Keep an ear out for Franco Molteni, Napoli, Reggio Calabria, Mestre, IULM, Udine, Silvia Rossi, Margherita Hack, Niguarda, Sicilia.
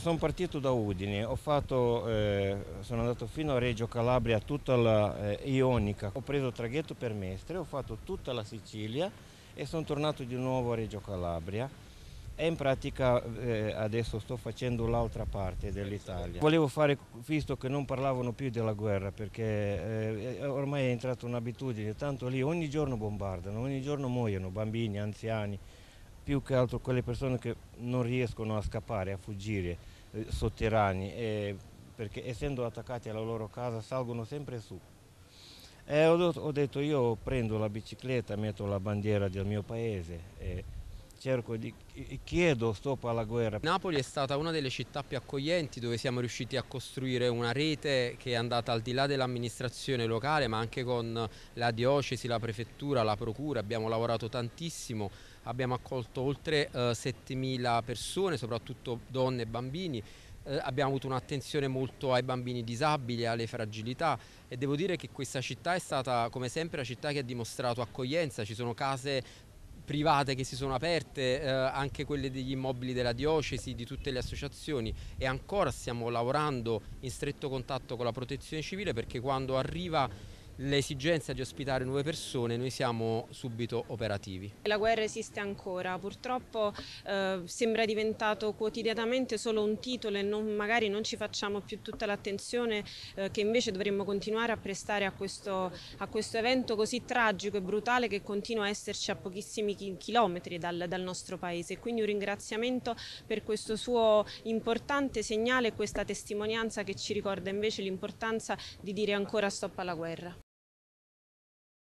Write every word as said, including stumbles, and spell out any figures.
Sono partito da Udine, ho fatto, eh, sono andato fino a Reggio Calabria, tutta la eh, Ionica, ho preso il traghetto per Mestre, ho fatto tutta la Sicilia e sono tornato di nuovo a Reggio Calabria e in pratica eh, adesso sto facendo l'altra parte dell'Italia. Volevo fare, visto che non parlavano più della guerra, perché eh, ormai è entrata un'abitudine, tanto lì ogni giorno bombardano, ogni giorno muoiono bambini, anziani, più che altro quelle persone che non riescono a scappare, a fuggire, eh, sotterranei, eh, perché essendo attaccati alla loro casa salgono sempre su. E ho, ho detto io prendo la bicicletta, metto la bandiera del mio paese e cerco di, chiedo stop alla guerra. Napoli è stata una delle città più accoglienti, dove siamo riusciti a costruire una rete che è andata al di là dell'amministrazione locale, ma anche con la diocesi, la prefettura, la procura. Abbiamo lavorato tantissimo. Abbiamo accolto oltre eh, settemila persone, soprattutto donne e bambini. Eh, abbiamo avuto un'attenzione molto ai bambini disabili, alle fragilità, e devo dire che questa città è stata come sempre la città che ha dimostrato accoglienza. Ci sono case private che si sono aperte, eh, anche quelle degli immobili della diocesi, di tutte le associazioni, e ancora stiamo lavorando in stretto contatto con la protezione civile, perché quando arriva l'esigenza di ospitare nuove persone noi siamo subito operativi. La guerra esiste ancora, purtroppo eh, sembra diventato quotidianamente solo un titolo e non, magari non ci facciamo più tutta l'attenzione eh, che invece dovremmo continuare a prestare a questo, a questo evento così tragico e brutale che continua a esserci a pochissimi chilometri dal, dal nostro paese. Quindi un ringraziamento per questo suo importante segnale e questa testimonianza che ci ricorda invece l'importanza di dire ancora stop alla guerra.